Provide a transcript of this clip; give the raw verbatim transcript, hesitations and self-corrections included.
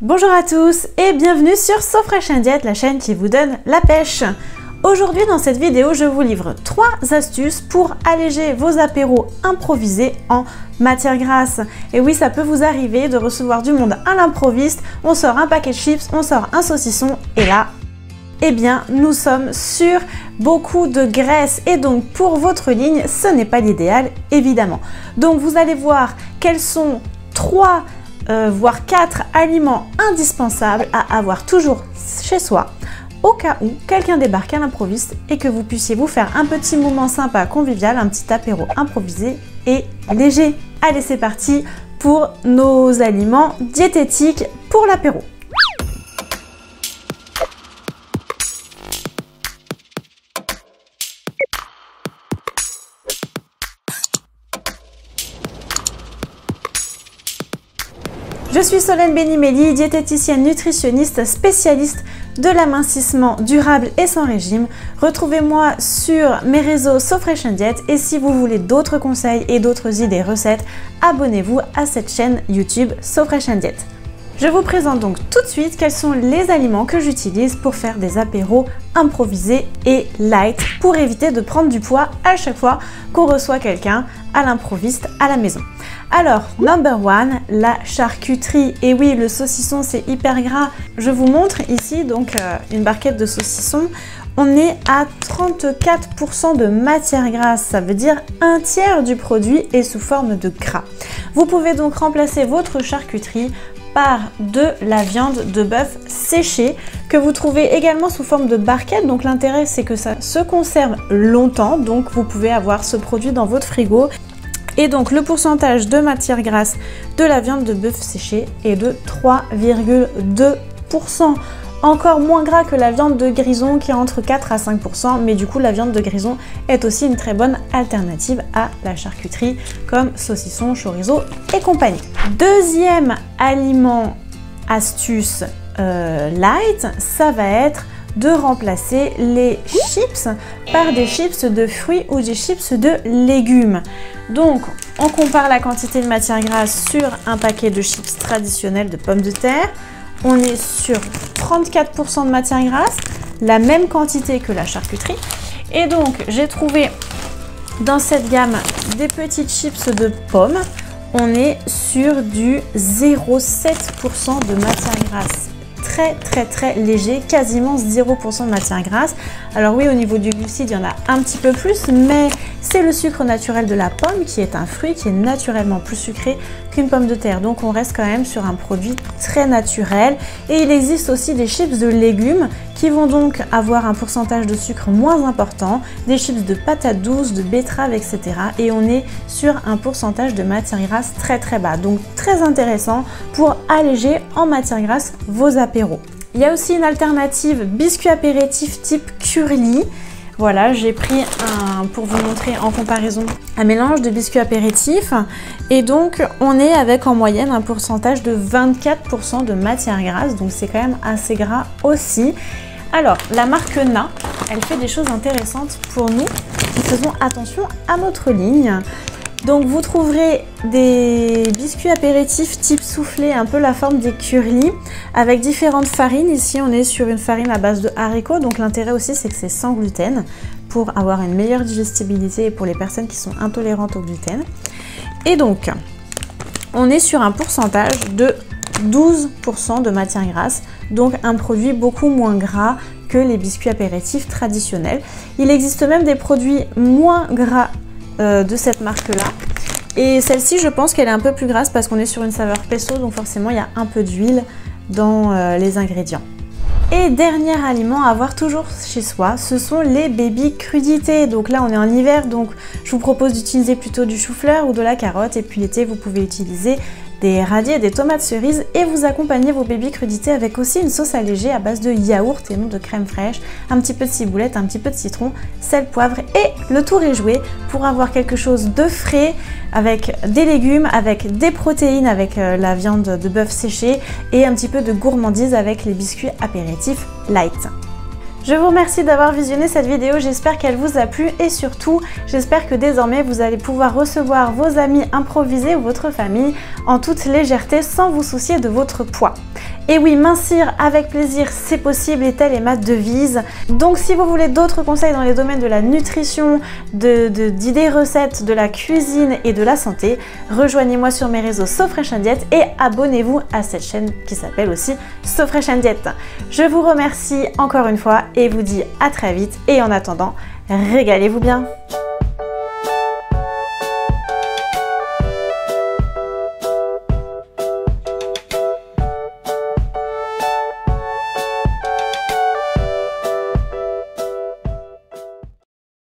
Bonjour à tous et bienvenue sur So Fresh and Diet, la chaîne qui vous donne la pêche. Aujourd'hui dans cette vidéo, je vous livre trois astuces pour alléger vos apéros improvisés en matière grasse. Et oui, ça peut vous arriver de recevoir du monde à l'improviste, on sort un paquet de chips, on sort un saucisson et là, eh bien nous sommes sur beaucoup de graisse et donc pour votre ligne, ce n'est pas l'idéal évidemment. Donc vous allez voir quels sont trois Euh, voire quatre aliments indispensables à avoir toujours chez soi au cas où quelqu'un débarque à l'improviste et que vous puissiez vous faire un petit moment sympa, convivial, un petit apéro improvisé et léger. Allez, c'est parti pour nos aliments diététiques pour l'apéro. Je suis Solène Benimeli, diététicienne nutritionniste spécialiste de l'amincissement durable et sans régime. Retrouvez-moi sur mes réseaux So Fresh and Diet et si vous voulez d'autres conseils et d'autres idées recettes, abonnez-vous à cette chaîne YouTube So Fresh and Diet. Je vous présente donc tout de suite quels sont les aliments que j'utilise pour faire des apéros improvisés et light pour éviter de prendre du poids à chaque fois qu'on reçoit quelqu'un à l'improviste à la maison. Alors, number one, la charcuterie. Et oui, le saucisson, c'est hyper gras. Je vous montre ici donc euh, une barquette de saucisson. On est à trente-quatre pour cent de matière grasse, ça veut dire un tiers du produit est sous forme de gras. Vous pouvez donc remplacer votre charcuterie par de la viande de bœuf séchée que vous trouvez également sous forme de barquette. Donc l'intérêt, c'est que ça se conserve longtemps, donc vous pouvez avoir ce produit dans votre frigo. Et donc le pourcentage de matière grasse de la viande de bœuf séchée est de trois virgule deux pour cent. Encore moins gras que la viande de grison qui est entre quatre à cinq pour cent, mais du coup la viande de grison est aussi une très bonne alternative à la charcuterie comme saucisson, chorizo et compagnie. Deuxième aliment astuce euh, light, ça va être de remplacer les chips par des chips de fruits ou des chips de légumes. Donc on compare la quantité de matière grasse sur un paquet de chips traditionnels de pommes de terre. On est sur trente-quatre pour cent de matière grasse, la même quantité que la charcuterie. Et donc, j'ai trouvé dans cette gamme des petites chips de pommes. On est sur du zéro virgule sept pour cent de matière grasse. Très, très, très léger, quasiment zéro pour cent de matière grasse. Alors oui, au niveau du glucide, il y en a un petit peu plus, mais c'est le sucre naturel de la pomme qui est un fruit qui est naturellement plus sucré qu'une pomme de terre. Donc on reste quand même sur un produit très naturel. Et il existe aussi des chips de légumes qui vont donc avoir un pourcentage de sucre moins important, des chips de patates douces, de betteraves, et cetera. Et on est sur un pourcentage de matière grasse très très bas. Donc très intéressant pour alléger en matière grasse vos apéros. Il y a aussi une alternative biscuit apéritif type Curly. Voilà, j'ai pris un, pour vous montrer en comparaison, un mélange de biscuits apéritifs. Et donc, on est avec en moyenne un pourcentage de vingt-quatre pour cent de matière grasse. Donc, c'est quand même assez gras aussi. Alors, la marque Na, elle fait des choses intéressantes pour nous qui faisons attention à notre ligne. Donc, vous trouverez des biscuits apéritifs type soufflé, un peu la forme des curly, avec différentes farines. Ici, on est sur une farine à base de haricots. Donc, l'intérêt aussi, c'est que c'est sans gluten pour avoir une meilleure digestibilité et pour les personnes qui sont intolérantes au gluten. Et donc, on est sur un pourcentage de douze pour cent de matière grasse. Donc, un produit beaucoup moins gras que les biscuits apéritifs traditionnels. Il existe même des produits moins gras Euh, de cette marque là et celle-ci je pense qu'elle est un peu plus grasse parce qu'on est sur une saveur pesto, donc forcément il y a un peu d'huile dans euh, les ingrédients. Et dernier aliment à avoir toujours chez soi, ce sont les baby crudités. Donc là on est en hiver, donc je vous propose d'utiliser plutôt du chou-fleur ou de la carotte, et puis l'été vous pouvez utiliser des radis et des tomates cerises et vous accompagnez vos baby crudités avec aussi une sauce allégée à base de yaourt et non de crème fraîche, un petit peu de ciboulette, un petit peu de citron, sel, poivre et le tour est joué pour avoir quelque chose de frais avec des légumes, avec des protéines, avec la viande de bœuf séchée et un petit peu de gourmandise avec les biscuits apéritifs light. Je vous remercie d'avoir visionné cette vidéo, j'espère qu'elle vous a plu et surtout, j'espère que désormais vous allez pouvoir recevoir vos amis improvisés ou votre famille en toute légèreté sans vous soucier de votre poids. Et oui, mincir avec plaisir, c'est possible, et telle est ma devise. Donc si vous voulez d'autres conseils dans les domaines de la nutrition, de, de, d'idées recettes, de la cuisine et de la santé, rejoignez-moi sur mes réseaux SoFresh and Diet et abonnez-vous à cette chaîne qui s'appelle aussi SoFresh and Diet. Je vous remercie encore une fois et vous dis à très vite, et en attendant, régalez-vous bien.